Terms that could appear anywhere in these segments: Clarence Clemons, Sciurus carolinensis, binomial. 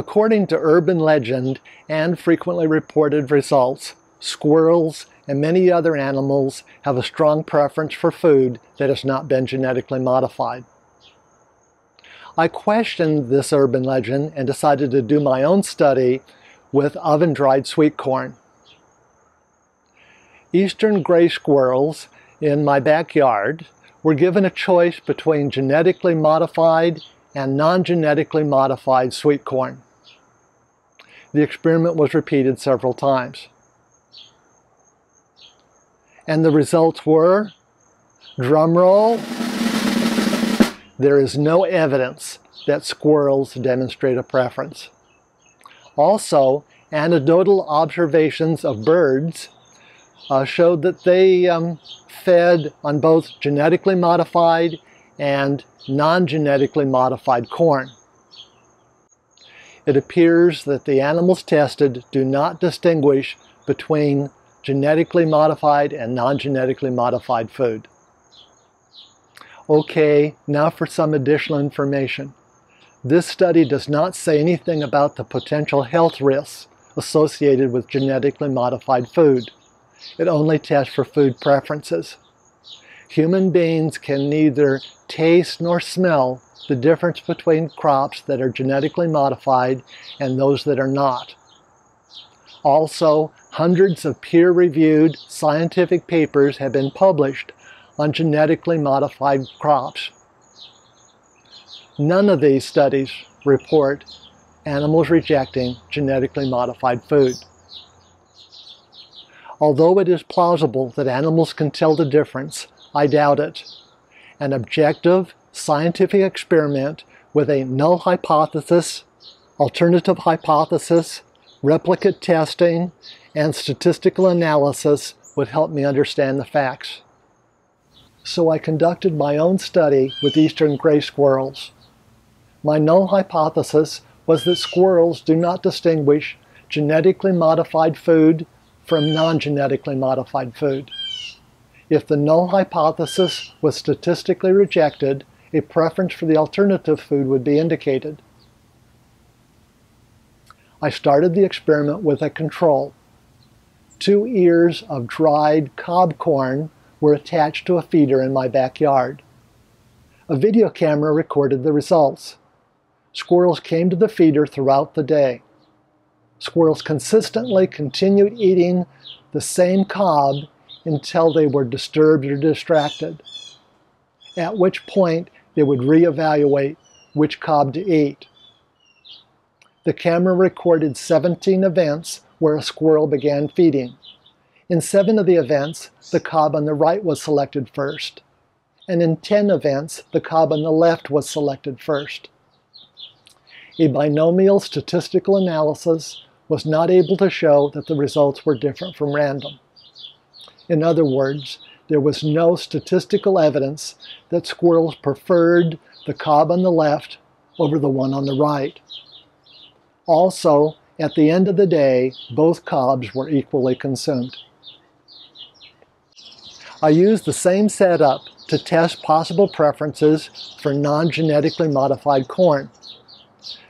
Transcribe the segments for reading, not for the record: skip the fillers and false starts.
According to urban legend and frequently reported results, squirrels and many other animals have a strong preference for food that has not been genetically modified. I questioned this urban legend and decided to do my own study with oven-dried sweet corn. Eastern gray squirrels in my backyard were given a choice between genetically modified and non-genetically modified sweet corn. The experiment was repeated several times. And the results were, drumroll, there is no evidence that squirrels demonstrate a preference. Also, anecdotal observations of birds showed that they fed on both genetically modified and non-genetically modified corn. It appears that the animals tested do not distinguish between genetically modified and non-genetically modified food. Okay, now for some additional information. This study does not say anything about the potential health risks associated with genetically modified food. It only tests for food preferences. Human beings can neither taste nor smell the difference between crops that are genetically modified and those that are not. Also, hundreds of peer-reviewed scientific papers have been published on genetically modified crops. None of these studies report animals rejecting genetically modified food. Although it is plausible that animals can tell the difference, I doubt it. An objective, scientific experiment with a null hypothesis, alternative hypothesis, replicate testing, and statistical analysis would help me understand the facts. So I conducted my own study with eastern gray squirrels. My null hypothesis was that squirrels do not distinguish genetically modified food from non-genetically modified food. If the null hypothesis was statistically rejected, a preference for the alternative food would be indicated. I started the experiment with a control. 2 ears of dried cob corn were attached to a feeder in my backyard. A video camera recorded the results. Squirrels came to the feeder throughout the day. Squirrels consistently continued eating the same cob until they were disturbed or distracted, at which point they would reevaluate which cob to eat. The camera recorded 17 events where a squirrel began feeding. In 7 of the events, the cob on the right was selected first, and in 10 events, the cob on the left was selected first. A binomial statistical analysis was not able to show that the results were different from random. In other words, there was no statistical evidence that squirrels preferred the cob on the left over the one on the right. Also, at the end of the day, both cobs were equally consumed. I used the same setup to test possible preferences for non-genetically modified corn.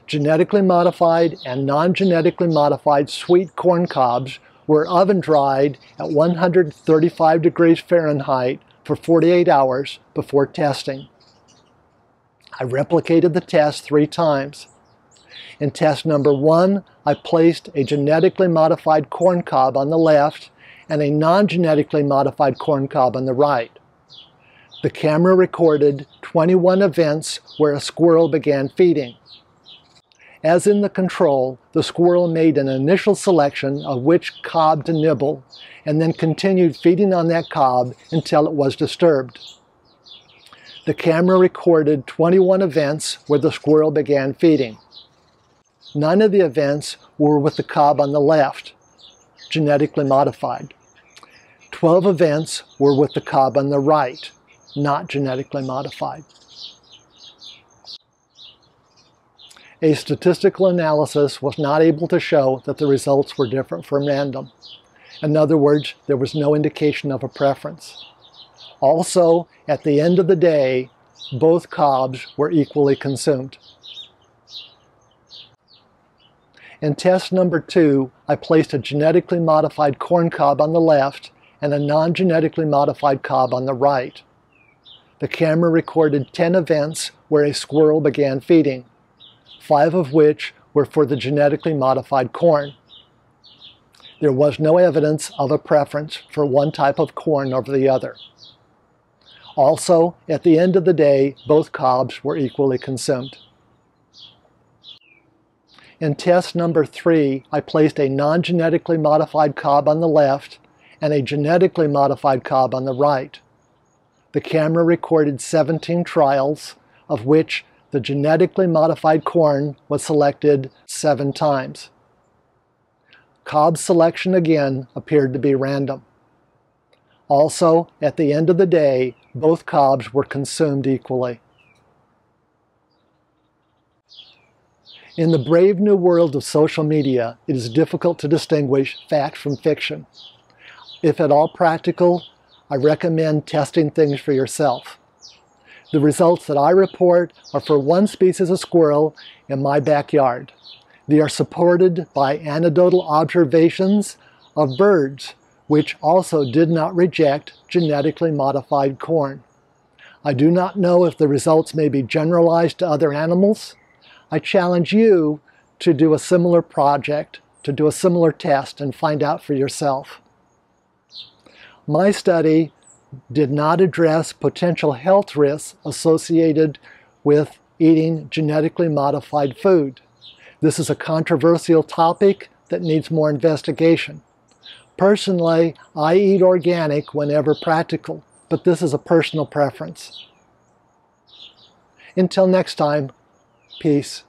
Genetically modified and non-genetically modified sweet corn cobs were oven-dried at 135 degrees Fahrenheit for 48 hours before testing. I replicated the test 3 times. In test number 1, I placed a genetically modified corn cob on the left and a non-genetically modified corn cob on the right. The camera recorded 21 events where a squirrel began feeding. As in the control, the squirrel made an initial selection of which cob to nibble and then continued feeding on that cob until it was disturbed. The camera recorded 21 events where the squirrel began feeding. none of the events were with the cob on the left, genetically modified. 12 events were with the cob on the right, not genetically modified. A statistical analysis was not able to show that the results were different from random. In other words, there was no indication of a preference. Also, at the end of the day, both cobs were equally consumed. In test number 2, I placed a genetically modified corn cob on the left and a non-genetically modified cob on the right. The camera recorded 10 events where a squirrel began feeding, 5 of which were for the genetically modified corn. There was no evidence of a preference for one type of corn over the other. Also, at the end of the day, both cobs were equally consumed. In test number 3, I placed a non-genetically modified cob on the left and a genetically modified cob on the right. The camera recorded 17 trials, of which the genetically modified corn was selected 7 times. Cob selection again appeared to be random. Also, at the end of the day, both cobs were consumed equally. In the brave new world of social media, it is difficult to distinguish fact from fiction. If at all practical, I recommend testing things for yourself. The results that I report are for one species of squirrel in my backyard. They are supported by anecdotal observations of birds, which also did not reject genetically modified corn. I do not know if the results may be generalized to other animals. I challenge you to do a similar project, to do a similar test and find out for yourself. My study did not address potential health risks associated with eating genetically modified food. This is a controversial topic that needs more investigation. Personally, I eat organic whenever practical, but this is a personal preference. Until next time, peace.